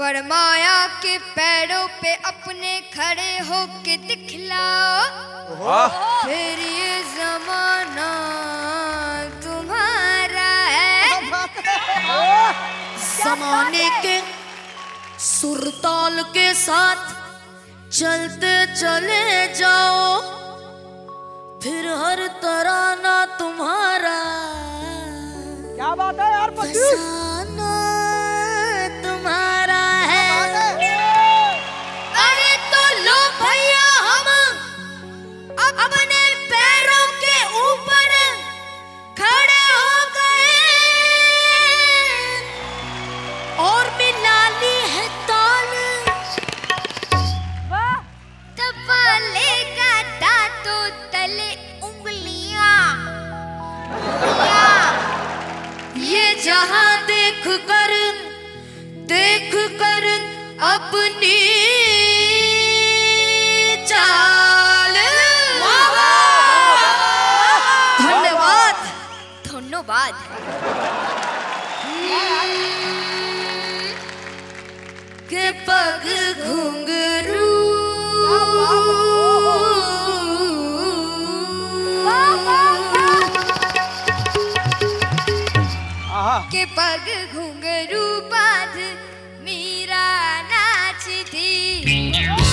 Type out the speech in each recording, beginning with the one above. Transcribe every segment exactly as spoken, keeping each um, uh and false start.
फरमाया के पैरों पे अपने खड़े हो के दिखलाओ, फिर ये जमाना तुम्हारा है। जमाने के सुरताल के साथ चलते चले जाओ, फिर हर तराना तुम्हारा। क्या बात है यार, फसाना तुम्हारा है। अरे तो लो भैया, हम अपने पैरों के ऊपर खड़े हो गए और मिलानी है ताल। तबाले का दांतो तले उंगलियां, ये जहां देख कर देख कर अपनी चाल। धन्यवाद धन्यवाद। के पग घुंघरू के पग घुंघरू बांध मीरा नाचती। के पग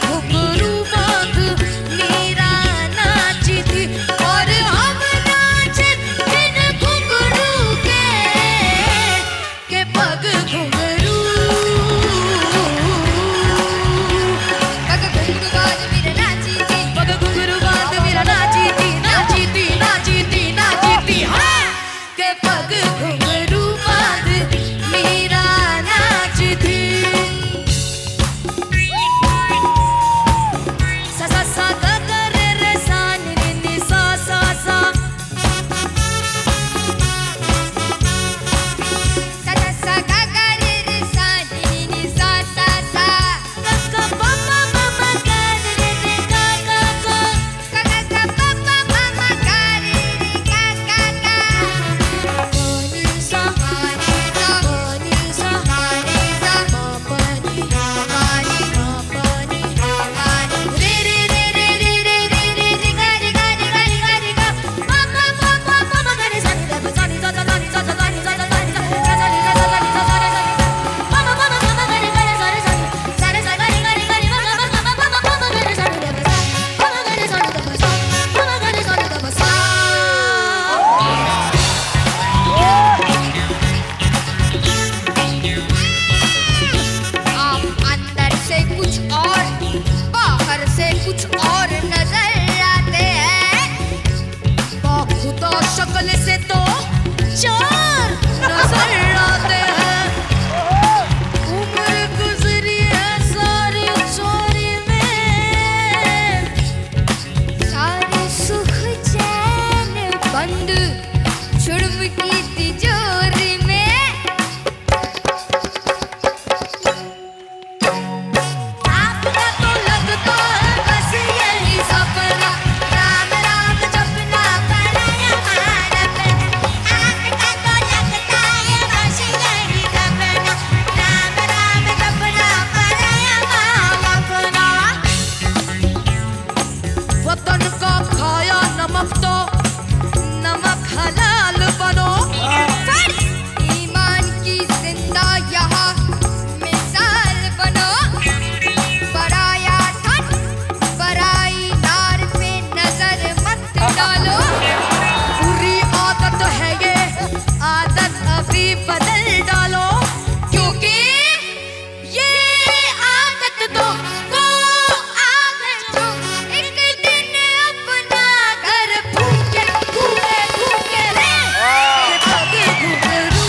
घुंघरू बांध मीरा नाचती, और हम नाचे बिन घुंघरू के। के पग घुंघरू पग घुंघरू बांध मीरा नाचती। पग घुंघरू बांध मीरा नाचती नाचती नाचती नाचती। हाँ, के पग घुंघरू बांध मीरा नाचती। सा सा सा ग ग रे रे सा नि नि नि सा सा सा। सा सा सा ग ग रे रे सा नि नि नि सा सा सा। ग ग प प म म ग रे रे ग ग ग। ग ग ग प प म म ग रे रे ग ग ग। बोल सहारे सा बोल सहारे सा। म प नि ह मा नि म प नि ह मा नि। रे रे रे रे रे रे रे रे रे ग रे ग रे ग रे ग रे ग। म म म म म म ग रे सा नि रे प सा नि सा सा सा नि सा सा सा नि सा सा सा नि सा। सा सा नि सा सा सा नि सा सा सा नि सा। म म म म म ग रे ग रे सा रे सा नि। सा रे सा ग रे ग रे ग रे म म म म म म ग रे सा नि रे प सा। म म ग रे सा नि रे प सा। म म ग रे सा नि रे प सा। आप अंदर से कुछ और बाहर से कुछ और नजर आते हैं, बाखुदा शक्ल से तो चार नजर आते हैं। उम्र गुजरी है सारी चोरी में, सारे सुख चैन बंद जुर्म की तिजोरी में। आपका तो लगता है बस यही सपना, राम राम जपना पड़ा हमारा पे। आपका तो लगता है बस यही सपना, राम राम जपना पड़ा हमारा अपना। वतन का खाया नमक तो नमक हलाल बनो, फर्ज ईमान की जिंदा यहाँ मिसाल बनो। पराया धन पराई नार पे नजर मत डालो, बुरी आदत है ये आदत अभी बदल डालो, क्योंकि ये आदत तो वो आदत जो एक दिन अपना घर फूके फूके फूके रे। के पग घुंघरू।